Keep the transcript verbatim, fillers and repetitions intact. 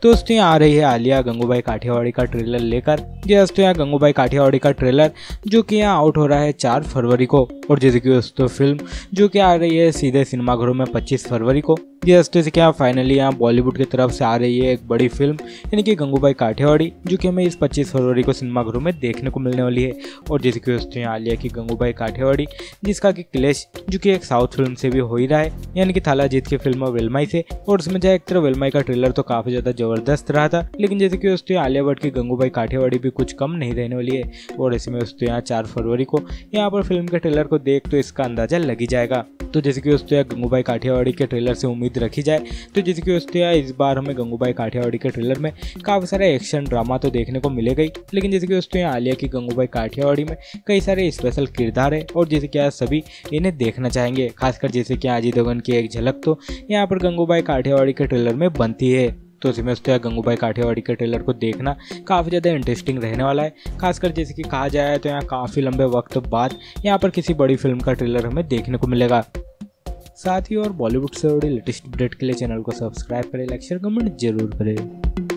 दोस्तों यहाँ आ रही है आलिया गंगूबाई काठियावाड़ी का ट्रेलर लेकर। जी दोस्तों यहाँ गंगूबाई काठियावाड़ी का ट्रेलर जो कि यहाँ आउट हो रहा है चार फरवरी को। और जैसे कि दोस्तों फिल्म जो कि आ रही है सीधे सिनेमाघरों में पच्चीस फरवरी को। जी दोस्तों से क्या फाइनली यहाँ बॉलीवुड की तरफ से आ रही है एक बड़ी फिल्म यानी कि गंगूबाई काठियावाड़ी, जो कि हमें इस पच्चीस फरवरी को सिनेमाघरों में देखने को मिलने वाली है। और जैसे कि दोस्तों यहाँ आलिया की गंगूबाई काठियावाड़ी जिसका कि क्लेश जो कि एक साउथ फिल्म से भी हो ही रहा है यानी कि थालाजीत की फिल्म वेलमाई से। और उसमें जहाँ एक तरह वेलमाई का ट्रेलर तो काफ़ी ज़्यादा जबरदस्त रहा था, लेकिन जैसे कि दोस्तों आलिया भट्ट की गंगूबाई काठियावाड़ी भी कुछ कम नहीं रहने वाली है। और ऐसे में दोस्तों यहाँ चार फरवरी को यहाँ पर फिल्म के ट्रेलर को देख तो इसका अंदाजा लग ही जाएगा। तो जैसे कि दोस्तों यहाँ गंगूबाई काठियावाड़ी के ट्रेलर से उम्मीद रखी जाए तो जैसे कि दोस्तों यहाँ इस बार हमें गंगूबाई काठियावाड़ी के ट्रेलर में काफ़ी सारा एक्शन ड्रामा तो देखने को मिलेगा ही, लेकिन जैसे कि दोस्तों यहाँ आलिया की गंगूबाई काठियावाड़ी में कई सारे स्पेशल किरदार है और जैसे कि आज सभी इन्हें देखना चाहेंगे। खासकर जैसे कि अजय देवगन की एक झलक तो यहाँ पर गंगूबाई काठियावाड़ी के ट्रेलर में बनती है। तो इसमें दोस्तों यहाँ गंगूबाई काठियावाड़ी के ट्रेलर को देखना काफ़ी ज़्यादा इंटरेस्टिंग रहने वाला है। खासकर जैसे कि कहा जाए तो यहाँ काफ़ी लंबे वक्त बाद यहाँ पर किसी बड़ी फिल्म का ट्रेलर हमें देखने को मिलेगा। साथ ही और बॉलीवुड से जुड़े लेटेस्ट अपडेट के लिए चैनल को सब्सक्राइब करें, लाइक शेयर कमेंट जरूर करें।